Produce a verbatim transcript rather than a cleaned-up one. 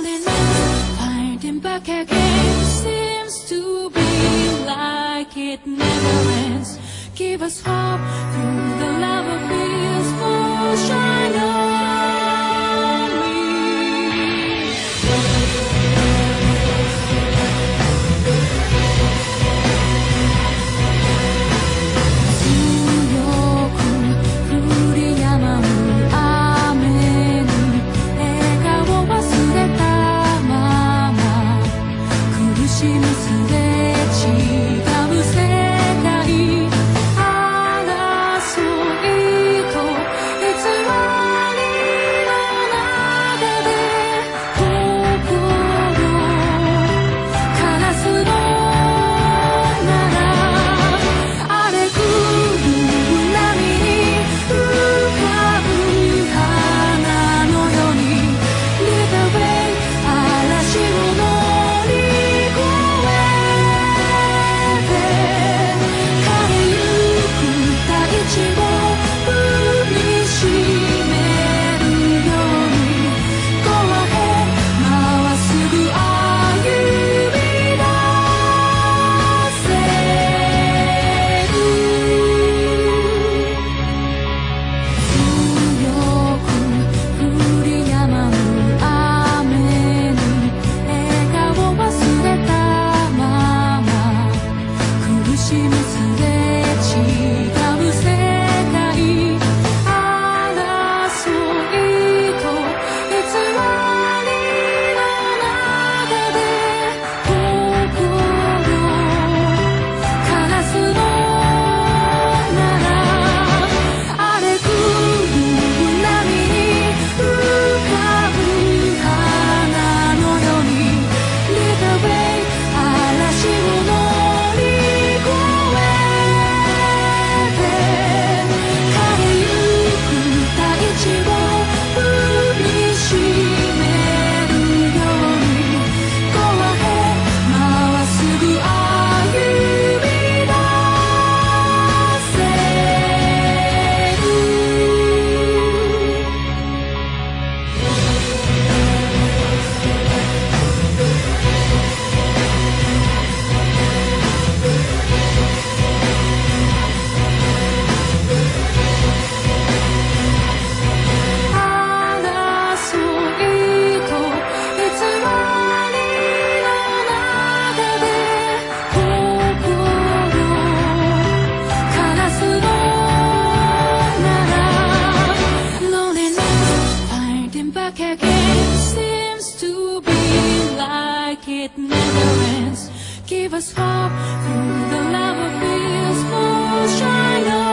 falling in, finding back again. Seems to be like it never ends. Give us hope through the love of this full shine on. It never ends. Give us hope through the love of this full shine.